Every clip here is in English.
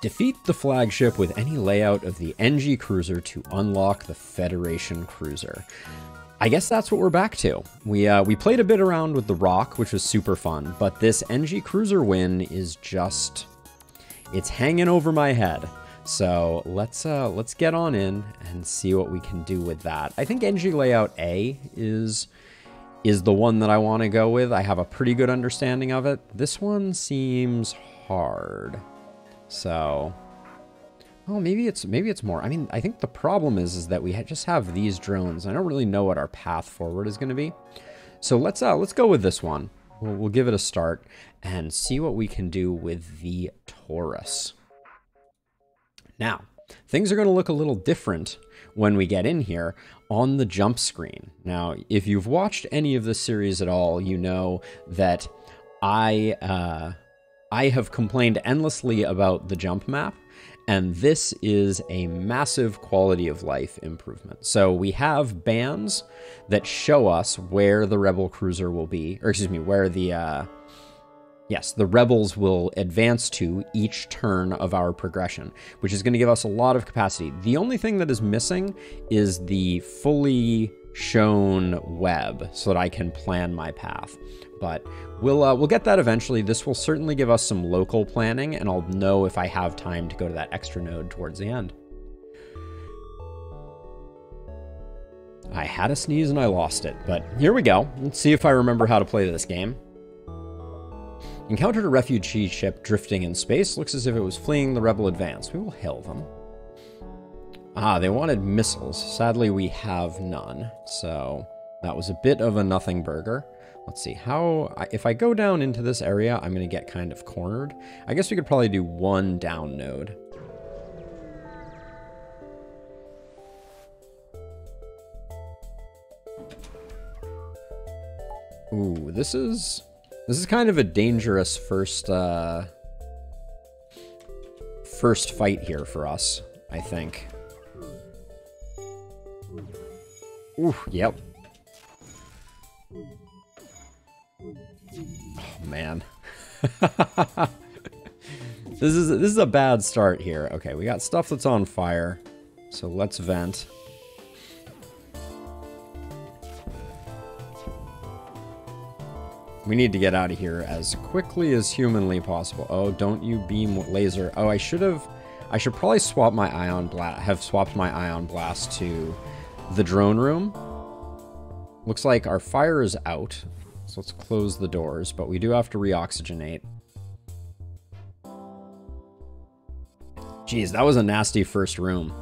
Defeat the flagship with any layout of the NG Cruiser to unlock the Federation Cruiser. I guess that's what we're back to. We played a bit around with the Rock, which was super fun, but this NG Cruiser win is just, it's hanging over my head. So let's get on in and see what we can do with that. I think NG Layout A is the one that I want to go with. I have a pretty good understanding of it. This one seems hard. So, oh, maybe it's more. I mean, I think the problem is that we just have these drones. I don't really know what our path forward is going to be. So let's go with this one. We'll give it a start and see what we can do with the Taurus. Now, things are going to look a little different when we get in here on the jump screen. Now, if you've watched any of this series at all, you know that I have complained endlessly about the jump map, and this is a massive quality of life improvement. So we have bands that show us where the Rebel Cruiser will be, or excuse me, where the, yes, the Rebels will advance to each turn of our progression, which is going to give us a lot of capacity. The only thing that is missing is the fully shown web so that I can plan my path. But we'll get that eventually. This will certainly give us some local planning, and I'll know if I have time to go to that extra node towards the end. I had a sneeze and I lost it, but here we go. Let's see if I remember how to play this game. Encountered a refugee ship drifting in space. Looks as if it was fleeing the Rebel advance. We will hail them. Ah, they wanted missiles. Sadly, we have none. So that was a bit of a nothing burger. Let's see how, if I go down into this area, I'm going to get kind of cornered. I guess we could probably do one down node. Ooh, this is kind of a dangerous first fight here for us, I think. Ooh, yep. Oh man. This is a bad start here. Okay, we got stuff that's on fire. So let's vent. We need to get out of here as quickly as humanly possible. Oh, don't you beam laser. Oh, I should probably swap my Ion Blast. Have swapped my Ion Blast to the drone room. Looks like our fire is out. So let's close the doors, but we do have to reoxygenate. Jeez, that was a nasty first room.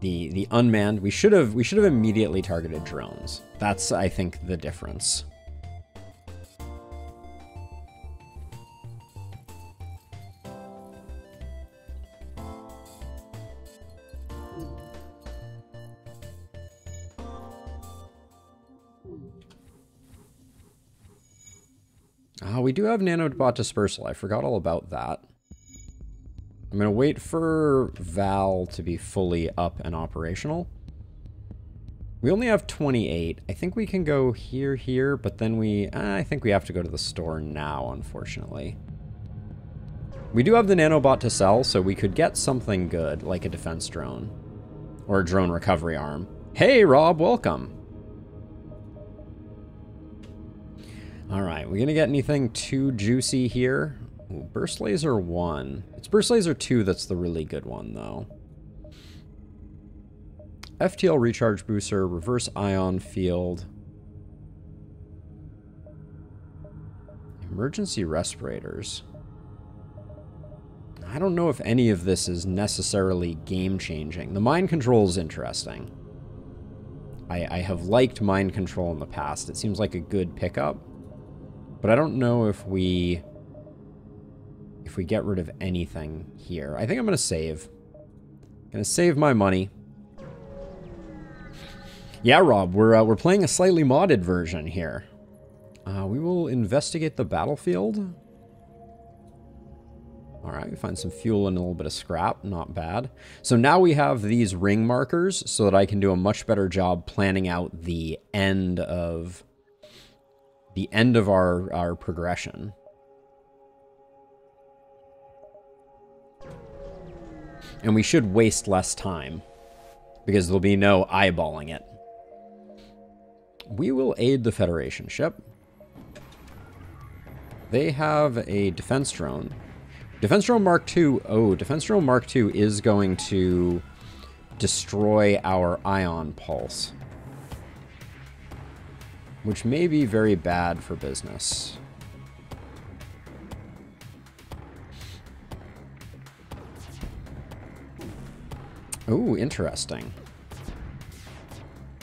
The unmanned, we should have immediately targeted drones. That's, I think, the difference. We do have Nanobot Dispersal. I forgot all about that. I'm going to wait for Val to be fully up and operational. We only have 28. I think we can go here, but then I think we have to go to the store now, unfortunately. We do have the Nanobot to sell, so we could get something good, like a defense drone. Or a drone recovery arm. Hey, Rob, welcome. All right, we're gonna get anything too juicy here. Ooh, burst laser 1. It's burst laser 2 that's the really good one though. FTL recharge booster, reverse ion field. Emergency respirators. I don't know if any of this is necessarily game changing. The mind control is interesting. I have liked mind control in the past. It seems like a good pickup. But I don't know if we get rid of anything here. I think I'm gonna save. Gonna save my money. Yeah, Rob, we're playing a slightly modded version here. We will investigate the battlefield. All right, we find some fuel and a little bit of scrap. Not bad. So now we have these ring markers so that I can do a much better job planning out the end of. The end of our progression. and we should waste less time because there'll be no eyeballing it. We will aid the Federation ship. They have a defense drone. Defense Drone Mark II, oh, Defense Drone Mark II is going to destroy our Ion Pulse, which may be very bad for business. Oh, interesting.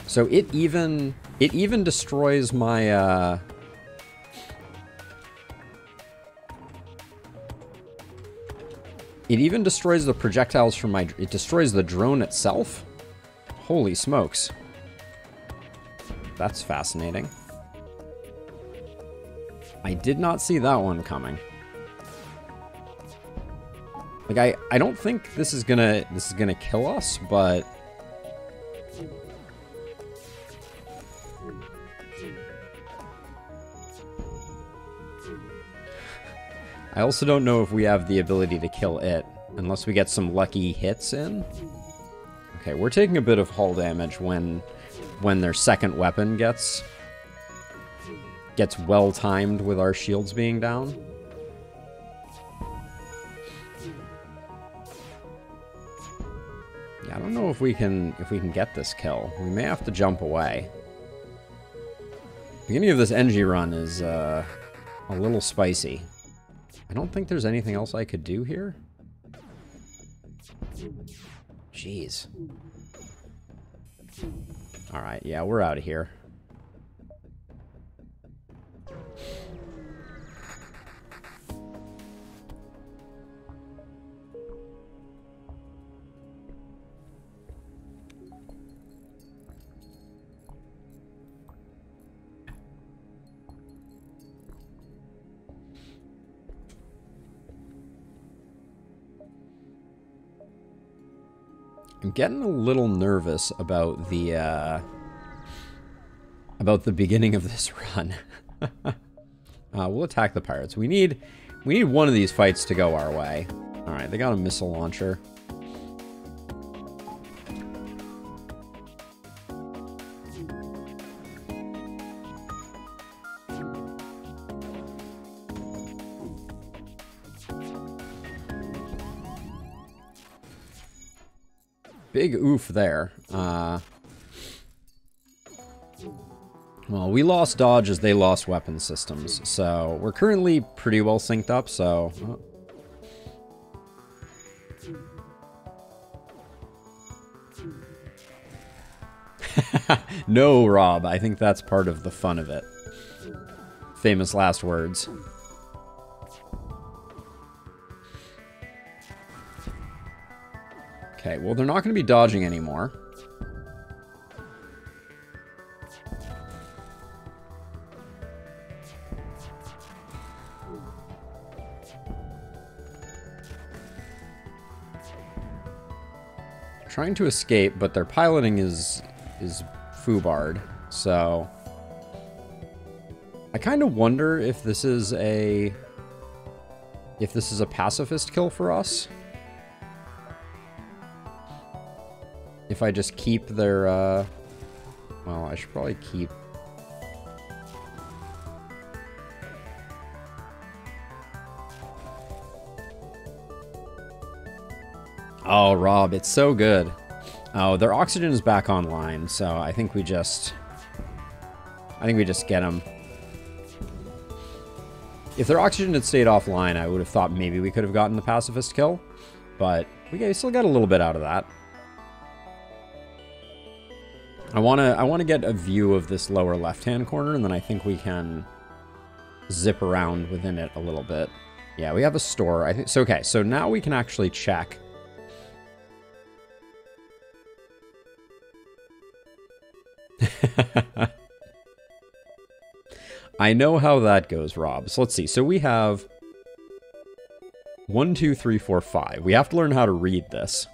So it even destroys my it even destroys the projectiles from my... It destroys the drone itself? Holy smokes. That's fascinating. I did not see that one coming. Like, I don't think this is gonna kill us, but... I also don't know if we have the ability to kill it, unless we get some lucky hits in. Okay, we're taking a bit of hull damage when their second weapon gets well-timed with our shields being down. Yeah, I don't know if we can get this kill. We may have to jump away. The beginning of this NG run is a little spicy. I don't think there's anything else I could do here. Jeez. Alright, yeah, we're out of here. I'm getting a little nervous about the beginning of this run. We'll attack the pirates. We need one of these fights to go our way. All right, they got a missile launcher. Big oof there. Well, we lost dodge as they lost weapon systems, so we're currently pretty well synced up, so... Oh. No, Rob, I think that's part of the fun of it. Famous last words. Okay, well, they're not going to be dodging anymore. Trying to escape, but their piloting is foobarred, so... I kind of wonder if this is a... if this is a pacifist kill for us. If I just keep their, well, I should probably keep... Oh, Rob, it's so good. Oh, their oxygen is back online, so I think we just... I think we just get them. If their oxygen had stayed offline, I would have thought maybe we could have gotten the pacifist kill, but we still got a little bit out of that. I wanna get a view of this lower left-hand corner, and then I think we can zip around within it a little bit. Yeah, we have a store. I think so. Okay, so now we can actually check. I know how that goes, Rob. So let's see. So we have 1, 2, 3, 4, 5. We have to learn how to read this.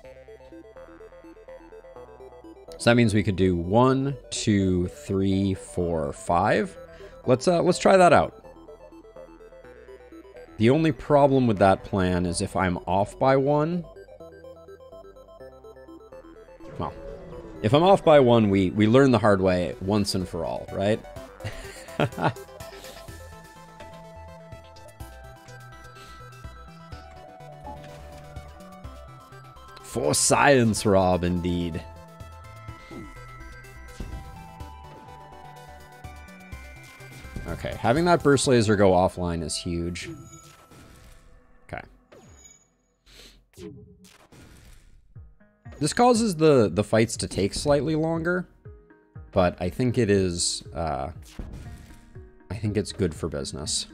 So that means we could do 1, 2, 3, 4, 5. Let's try that out. The only problem with that plan is if I'm off by one, If I'm off by one, we learn the hard way once and for all, right? For science, Rob, indeed. Okay, having that burst laser go offline is huge. Okay. This causes the fights to take slightly longer, but I think it is, I think it's good for business.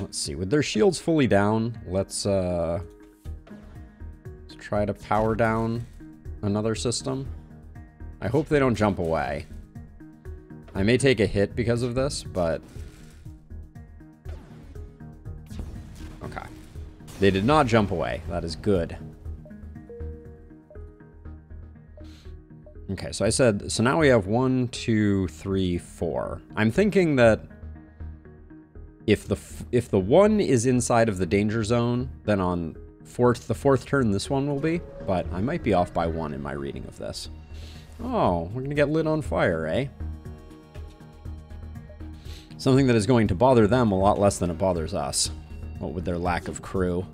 Let's see, with their shields fully down, let's try to power down another system. I hope they don't jump away. I may take a hit because of this, but... okay. They did not jump away. That is good. Okay, so I said... so now we have 1, 2, 3, 4. I'm thinking that if the one is inside of the danger zone, then on the fourth turn this one will be, but I might be off by one in my reading of this. Oh, we're gonna get lit on fire, eh? Something that is going to bother them a lot less than it bothers us. What with their lack of crew.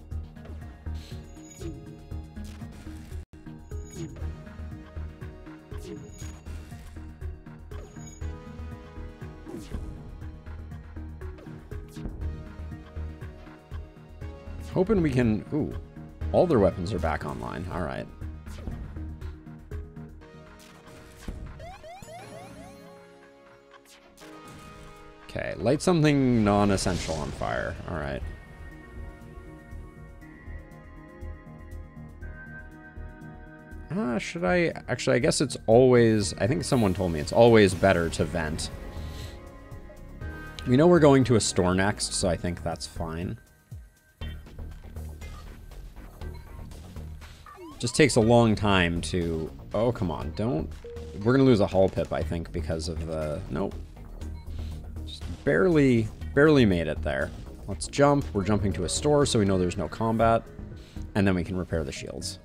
Hoping we can... ooh, all their weapons are back online. All right. Okay, light something non-essential on fire. All right. Should I... actually, I guess it's always... I think someone told me it's always better to vent. We know we're going to a store next, so I think that's fine. Just takes a long time to... oh, come on, don't... we're going to lose a hull pip, I think, because of the... nope. Barely made it there. Let's jump. We're jumping to a store, so we know there's no combat. And then we can repair the shields.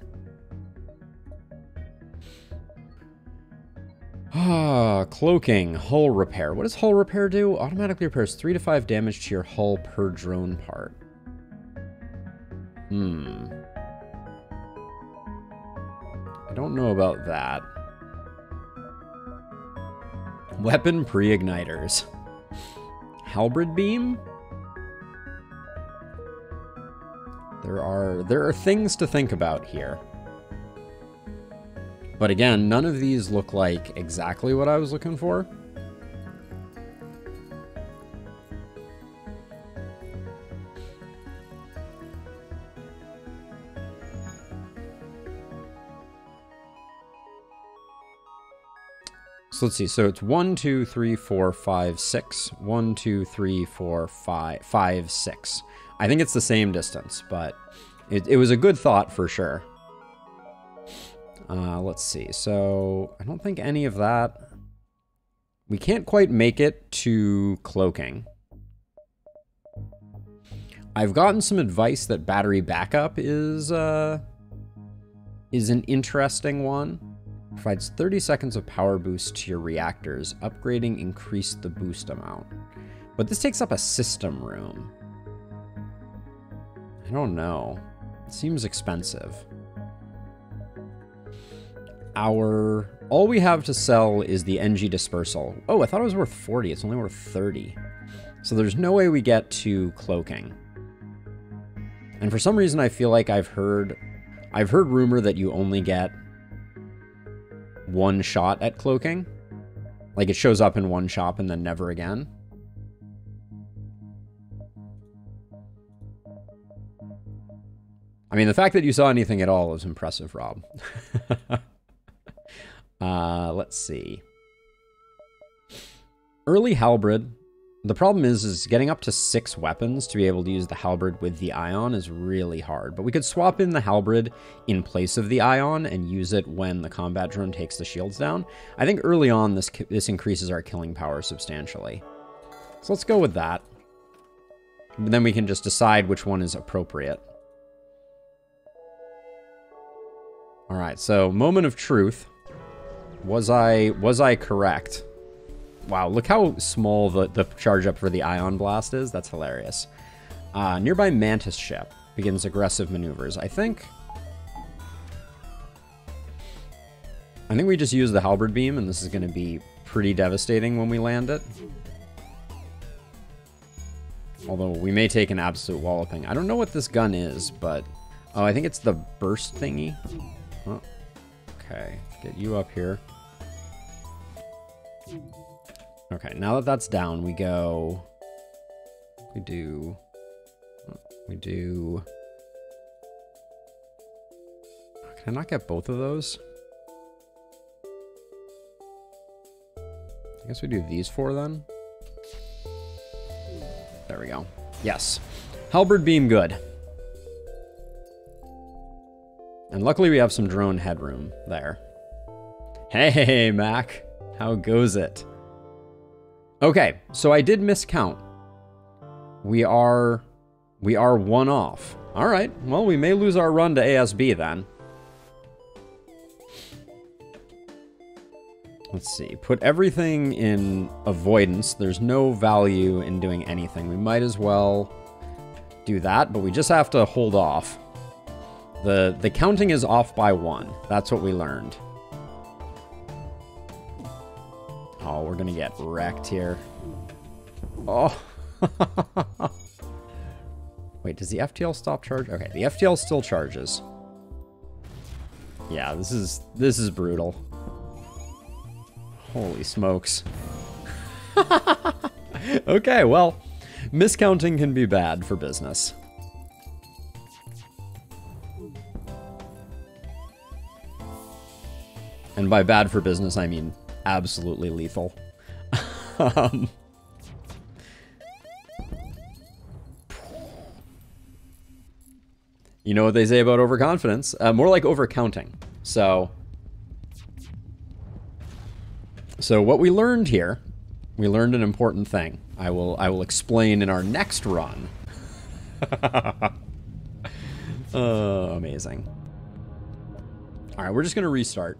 Ah, cloaking. Hull repair. What does hull repair do? Automatically repairs 3 to 5 damage to your hull per drone part. Hmm. I don't know about that. Weapon pre-igniters. Halberd beam? There are things to think about here. But again, none of these look like exactly what I was looking for. Let's see, so it's 1, 2, 3, 4, 5, 6. 1, 2, 3, 4, 5, 5, 6. I think it's the same distance, but it was a good thought for sure. Let's see, so I don't think any of that... we can't quite make it to cloaking. I've gotten some advice that battery backup is an interesting one. Provides 30 seconds of power boost to your reactors. Upgrading increased the boost amount. But this takes up a system room. I don't know. It seems expensive. All we have to sell is the NG Dispersal. Oh, I thought it was worth 40. It's only worth 30. So there's no way we get to cloaking. And for some reason I feel like I've heard rumor that you only get one shot at cloaking. Like it shows up in one shop and then never again. I mean, the fact that you saw anything at all is impressive, Rob. Let's see. Early halberd. The problem is getting up to 6 weapons to be able to use the halberd with the ion is really hard, but we could swap in the halberd in place of the ion and use it when the combat drone takes the shields down. I think early on this increases our killing power substantially. So let's go with that. And then we can just decide which one is appropriate. All right, so moment of truth. Was I correct? Wow, look how small the charge up for the Ion Blast is. That's hilarious. Nearby Mantis Ship begins aggressive maneuvers. I think we just use the Halberd beam, and this is going to be pretty devastating when we land it. Although we may take an absolute walloping. I don't know what this gun is, but... Oh, I think it's the burst thingy. Oh, okay, get you up here. Okay, now that that's down, we go... We do... Can I not get both of those? I guess we do these four then. There we go. Yes. Halberd beam good. And luckily we have some drone headroom there. Hey, Mac. How goes it? Okay, so I did miscount. We are one off. All right. Well, we may lose our run to ASB then. Let's see. Put everything in avoidance. There's no value in doing anything. We might as well do that, but we just have to hold off. The counting is off by one. That's what we learned. Oh, we're gonna get wrecked here. Oh. Wait, does the FTL stop charge? Okay, the FTL still charges. Yeah, this is brutal. Holy smokes. Okay, well, miscounting can be bad for business. And by bad for business, I mean absolutely lethal. You know what they say about overconfidence? More like overcounting. So what we learned here, we learned an important thing. I will explain in our next run. Amazing. All right, we're just gonna restart.